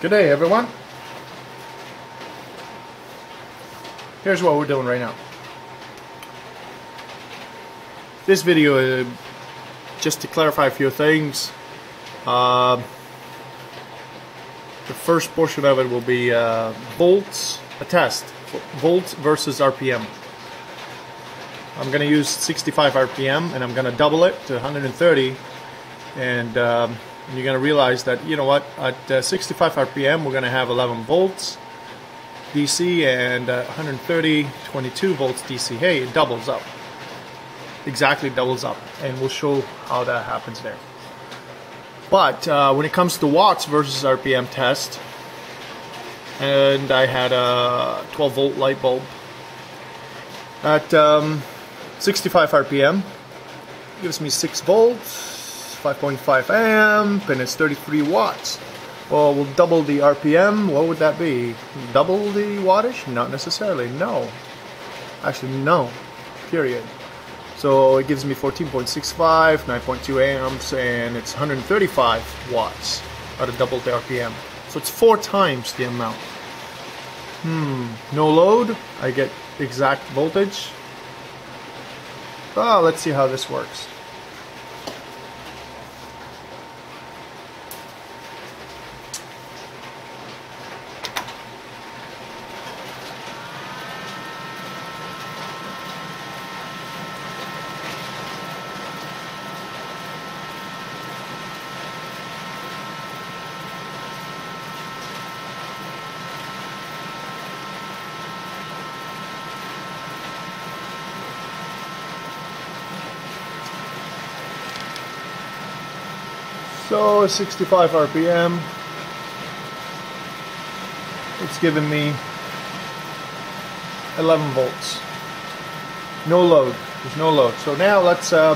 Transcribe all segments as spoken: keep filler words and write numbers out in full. Good day, everyone. Here's what we're doing right now. This video, uh, just to clarify a few things. Uh, the first portion of it will be uh, volts, a test, volts versus R P M. I'm going to use sixty-five R P M, and I'm going to double it to one hundred thirty, and um, and you're going to realize that, you know what, at uh, sixty-five R P M we're going to have eleven volts D C and uh, one hundred thirty, twenty-two volts D C. Hey, it doubles up. Exactly doubles up. And we'll show how that happens there. But uh, when it comes to watts versus R P M test, and I had a twelve volt light bulb at um, sixty-five R P M, gives me six volts. five point five amp, and it's thirty-three watts. Well, we'll double the R P M. What would that be? Double the wattage? Not necessarily. No. Actually, no. Period. So it gives me fourteen point six five, nine point two amps, and it's one hundred thirty-five watts out of double the R P M. So it's four times the amount. Hmm. No load. I get exact voltage. Ah, let's see how this works. So sixty-five R P M, it's giving me eleven volts, no load, there's no load. So now let's uh,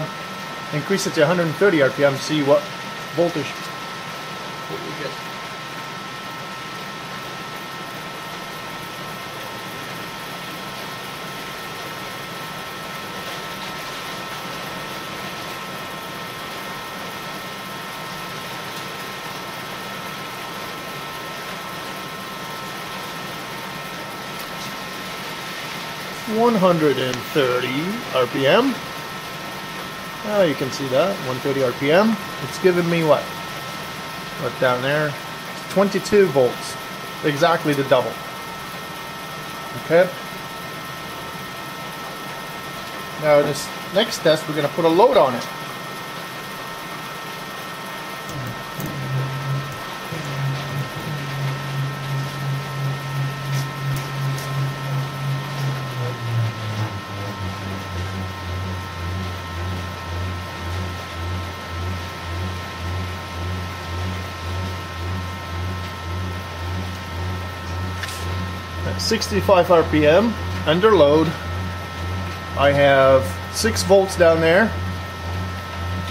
increase it to one hundred thirty R P M, see what voltage what we get. one hundred thirty R P M. Oh, you can see that one hundred thirty R P M. It's giving me what? Look down there. twenty-two volts, exactly the double. Okay. Now in this next test, we're going to put a load on it. sixty-five R P M, under load. I have six volts down there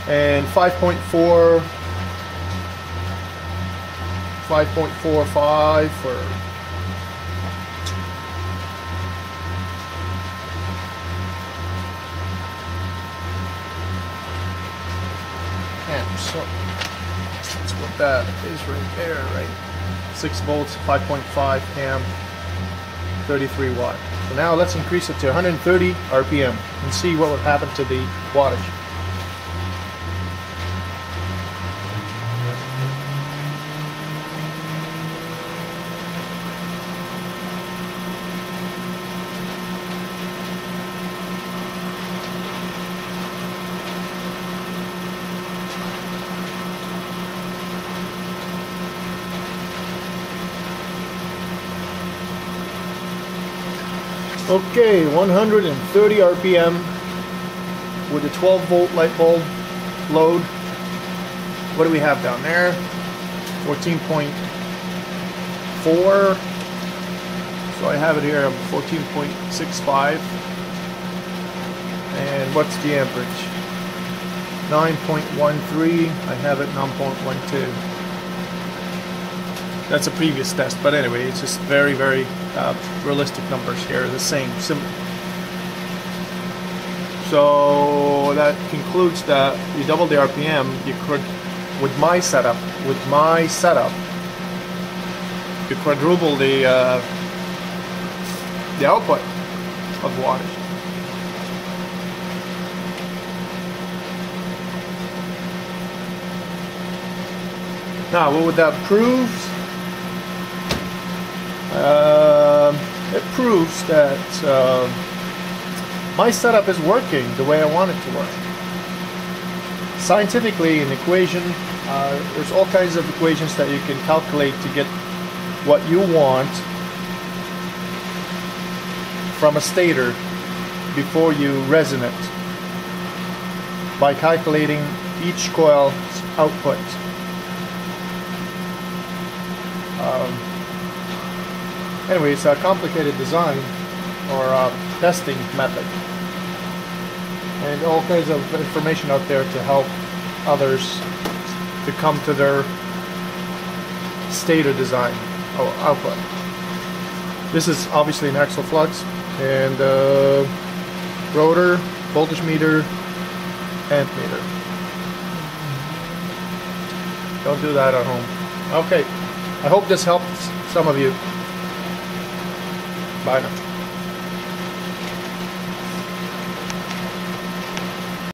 and five point four, five point four five or amps. So that's what that is right there, right? Six volts, five point five amp. thirty-three watt. So now let's increase it to one hundred thirty R P M and see what would happen to the wattage. Okay, one hundred thirty R P M with a twelve volt light bulb load. What do we have down there? fourteen point four. So I have it here at fourteen point six five. And what's the amperage? nine point one three. I have it nine point one two. That's a previous test, but anyway, it's just very, very... Uh, realistic numbers here are the same, similar. So that concludes that you double the R P M. You could, with my setup, with my setup, could quadruple the uh, the output of water. Now, what would that prove? Uh, it proves that uh, my setup is working the way I want it to work. Scientifically, an equation, uh, there's all kinds of equations that you can calculate to get what you want from a stator before you resonate by calculating each coil's output. Um, anyway, it's a complicated design or uh, testing method, and all kinds of information out there to help others to come to their stator design or output. This is obviously an axial flux and uh, rotor, voltage meter, amp meter. Don't do that at home. Okay. I hope this helped some of you. Bye now.